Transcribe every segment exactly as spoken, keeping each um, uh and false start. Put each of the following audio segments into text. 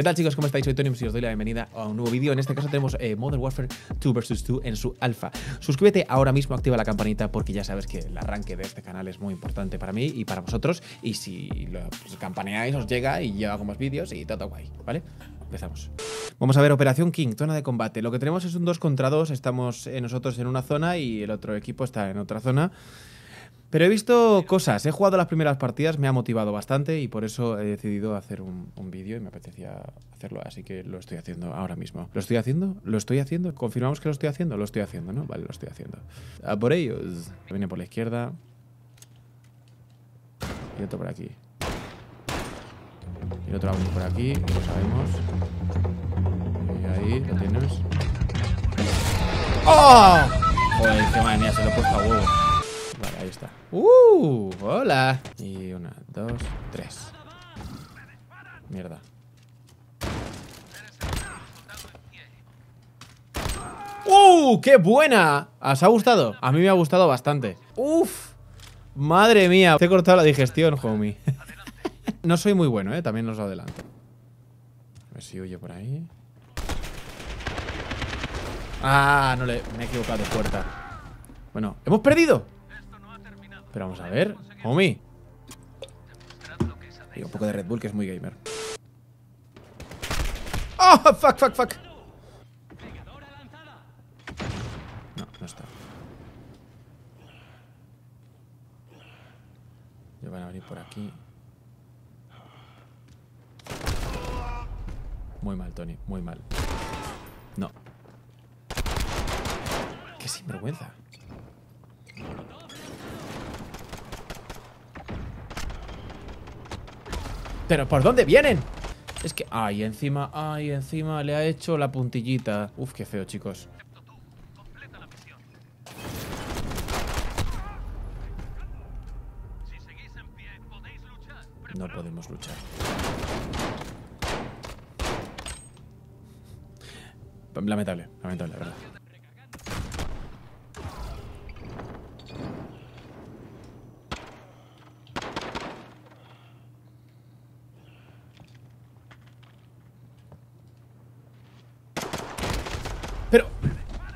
¿Qué tal, chicos? ¿Cómo estáis? Soy Tony y os doy la bienvenida a un nuevo vídeo. En este caso tenemos eh, Modern Warfare dos versus dos en su alfa. Suscríbete ahora mismo, activa la campanita porque ya sabes que el arranque de este canal es muy importante para mí y para vosotros. Y si lo pues, campaneáis, os llega y yo hago más vídeos y todo guay, ¿vale? Empezamos. Vamos a ver, Operación King, zona de combate. Lo que tenemos es un dos contra dos, estamos eh, nosotros en una zona y el otro equipo está en otra zona. Pero he visto cosas, he jugado las primeras partidas, me ha motivado bastante y por eso he decidido hacer un, un vídeo y me apetecía hacerlo, así que lo estoy haciendo ahora mismo. ¿Lo estoy haciendo? ¿Lo estoy haciendo? ¿Confirmamos que lo estoy haciendo? Lo estoy haciendo, ¿no? Vale, lo estoy haciendo. A por ellos. Viene por la izquierda. Y otro por aquí. Y otro aún por aquí, lo sabemos. Y ahí, lo tienes. ¡Oh! Joder, qué madre mía, se lo he puesto a huevo. Vale, ahí está. ¡Uh! ¡Hola! Y una, dos, tres. Mierda. ¡Uh! ¡Qué buena! ¿Os ha gustado? A mí me ha gustado bastante. ¡Uf! ¡Madre mía! Te he cortado la digestión, homie. No soy muy bueno, ¿eh? También os lo adelanto. A ver si huye por ahí. ¡Ah! No le... Me he equivocado de puerta. Bueno, ¡hemos perdido! Pero vamos a ver, homie. Y un poco de Red Bull, que es muy gamer. ¡Oh! ¡Fuck, fuck, fuck! No, no está. Ya van a venir por aquí. Muy mal, Tony, muy mal. No. ¡Qué sinvergüenza! ¿Pero por dónde vienen? Es que... Ay, encima, ay, encima le ha hecho la puntillita. Uf, qué feo, chicos. No podemos luchar. Lamentable, lamentable, la verdad. Pero,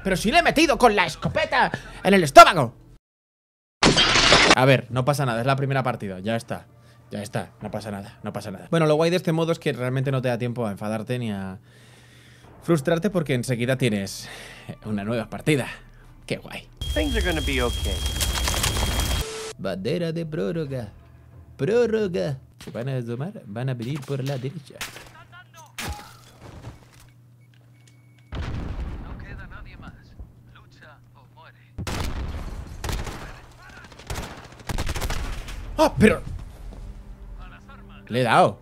pero si le he metido con la escopeta en el estómago. A ver, no pasa nada, es la primera partida, ya está. Ya está, no pasa nada, no pasa nada. Bueno, lo guay de este modo es que realmente no te da tiempo a enfadarte ni a frustrarte porque enseguida tienes una nueva partida. Qué guay. Bandera de prórroga. Prórroga. Se van a tomar, van a venir por la derecha. ¡Ah, oh, pero! Le he dado.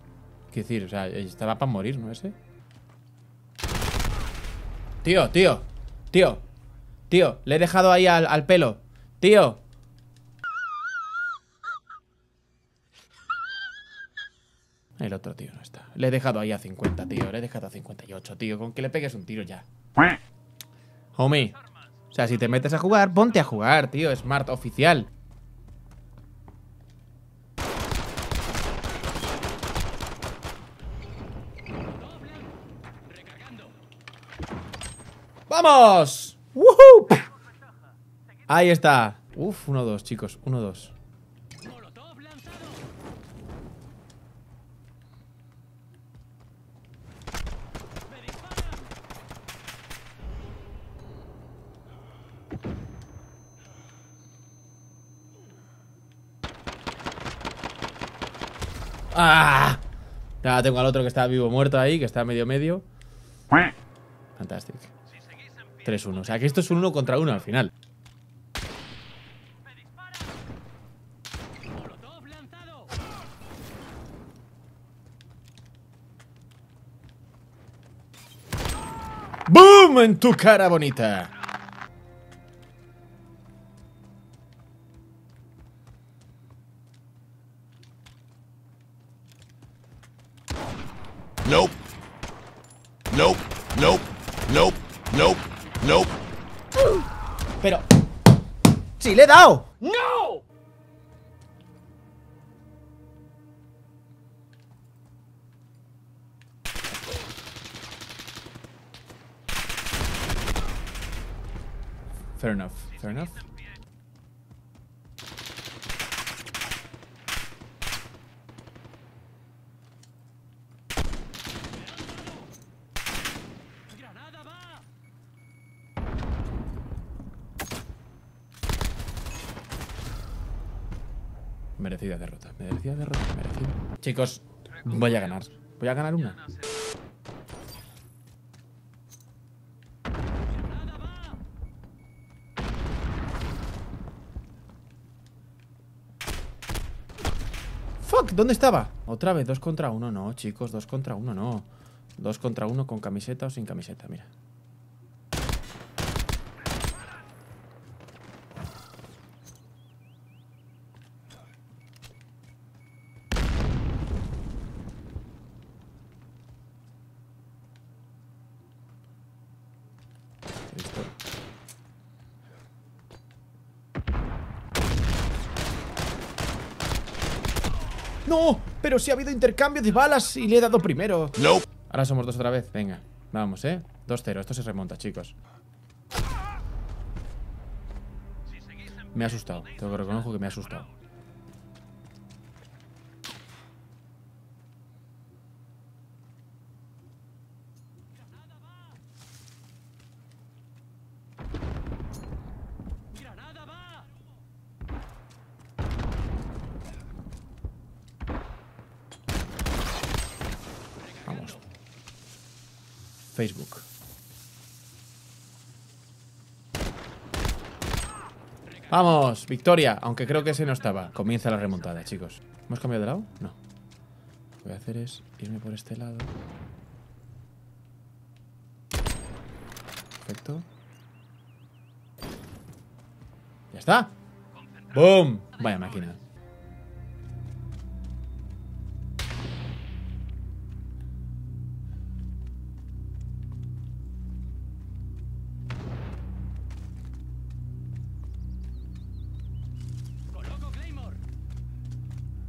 Quiero decir, o sea, estaba para morir, ¿no? Ese. Tío, tío. Tío. Tío, le he dejado ahí al, al pelo. Tío. El otro tío no está. Le he dejado ahí a cincuenta, tío. Le he dejado a cincuenta y ocho, tío. Con que le pegues un tiro ya. Homie. O sea, si te metes a jugar, ponte a jugar, tío. Smart oficial. ¡Vamos! ¡Woohoo! Ahí está. Uf, uno dos, chicos. uno dos. ¡Ah! Ya tengo al otro que está vivo muerto ahí, que está medio medio. Fantástico. tres uno. O sea, que esto es un uno contra uno al final. ¡Boom! En tu cara bonita. Nope. Nope. Nope. Nope. Nope. No. Pero... ¡Sí, le he dado! ¡No! Fair enough, fair enough. Merecida derrota, merecida derrota, merecida. Chicos, voy a ganar. Voy a ganar una. ¡Fuck! ¿Dónde estaba? Otra vez, dos contra uno, no, chicos. Dos contra uno, no. Dos contra uno con camiseta o sin camiseta, mira. ¡No! Pero sí ha habido intercambio de balas y le he dado primero. No. Ahora somos dos otra vez. Venga, vamos, ¿eh? dos cero. Esto se remonta, chicos. Me ha asustado. Tengo que reconocer que me ha asustado. Facebook. ¡Vamos! ¡Victoria! Aunque creo que ese no estaba. Comienza la remontada, chicos. ¿Hemos cambiado de lado? No. Lo que voy a hacer es irme por este lado. Perfecto. ¡Ya está! ¡Boom! Vaya máquina.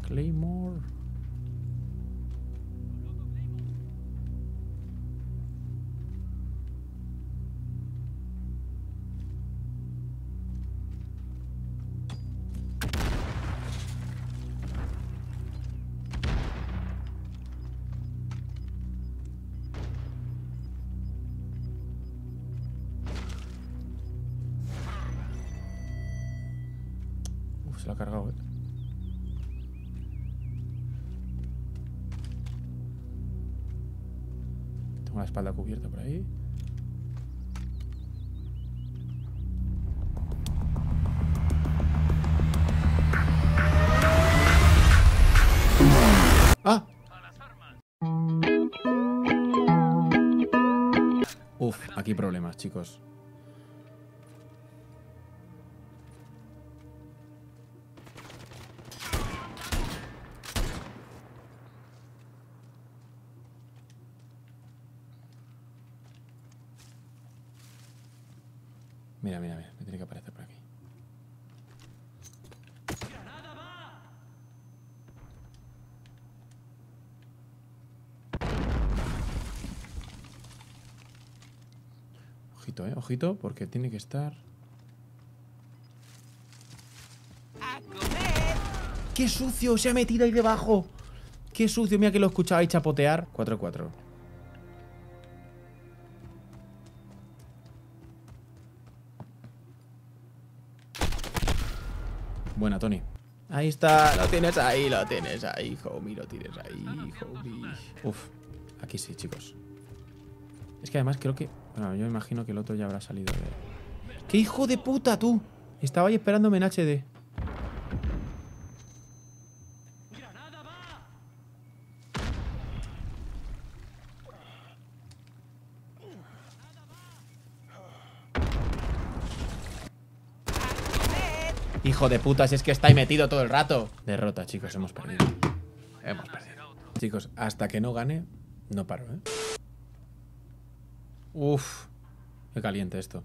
Claymore. Uf, se la ha cargado, eh. Con la espalda cubierta por ahí. ¡Ah! Uf, aquí problemas, chicos. Mira, mira, mira, me tiene que aparecer por aquí. Ojito, eh, ojito, porque tiene que estar. ¡Qué sucio! Se ha metido ahí debajo. ¡Qué sucio! Mira que lo escuchabais chapotear. cuatro cuatro. Buena, Tony. Ahí está, lo tienes ahí, lo tienes ahí, homie, lo tienes ahí, homie. Uf, aquí sí, chicos. Es que además creo que... Bueno, yo imagino que el otro ya habrá salido de... ¡Qué hijo de puta, tú! Estaba ahí esperándome en H D. Hijo de puta, si es que está ahí metido todo el rato. Derrota, chicos, hemos perdido. Hemos perdido. Chicos, hasta que no gane, no paro, ¿eh? Uf, qué caliente esto.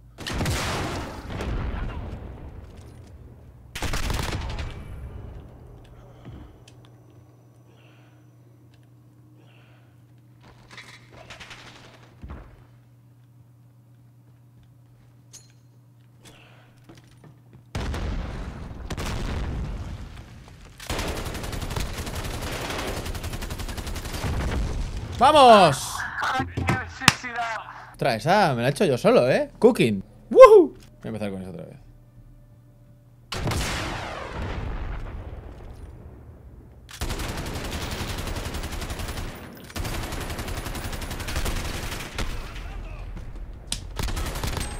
¡Vamos! Otra, esa me la he hecho yo solo, ¿eh? Cooking. ¡Woohoo! Voy a empezar con eso otra vez.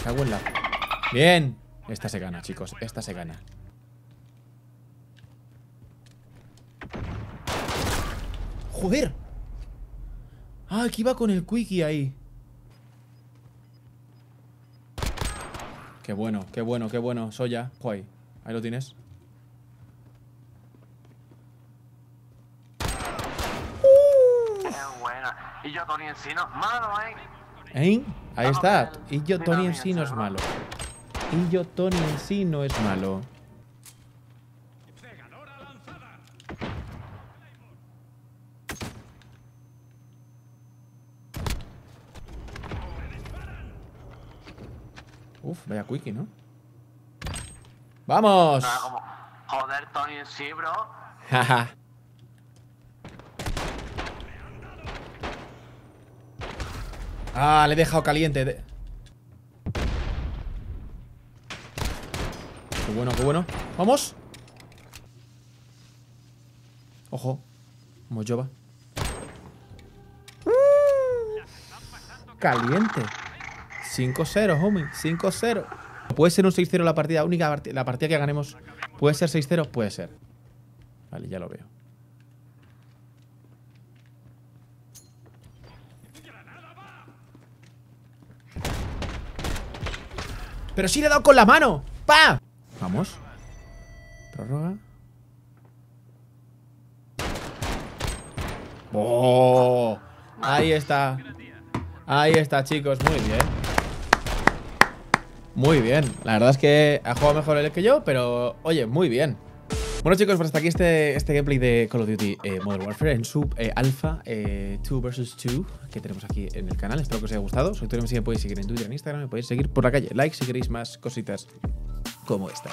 Cago en la... Bien. Esta se gana, chicos. Esta se gana. ¡Joder! Ah, aquí va con el quickie ahí. Qué bueno, qué bueno, qué bueno. Soya, guay. Ahí lo tienes. Uh. Qué buena. Y yo, Tony Encino, es malo, ¿eh? ¿Eh? Ahí está. Y yo, Tony Encino, es malo. Y yo, Tony Encino, es malo. Uf, vaya quickie, ¿no? ¡Vamos! No, como, joder, Tony, sí, bro. Jaja. Ah, le he dejado caliente. De... Qué bueno, qué bueno. ¡Vamos! Ojo. Mollova. Uh, caliente. cinco cero, homie, cinco cero. ¿Puede ser un seis cero la partida? Única partida, la partida que ganemos. ¿Puede ser seis cero? Puede ser. Vale, ya lo veo. ¡Pero sí le he dado con la mano! ¡Pa! Vamos. Prórroga. ¡Oh! Ahí está. Ahí está, chicos. Muy bien. Muy bien. La verdad es que ha jugado mejor él que yo, pero oye, muy bien. Bueno, chicos, pues hasta aquí este, este gameplay de Call of Duty eh, Modern Warfare en su eh, alfa eh, dos versus dos que tenemos aquí en el canal. Espero que os haya gustado. Soy Twitter, me podéis seguir en Twitter, en Instagram, me podéis seguir por la calle. Like si queréis más cositas como esta.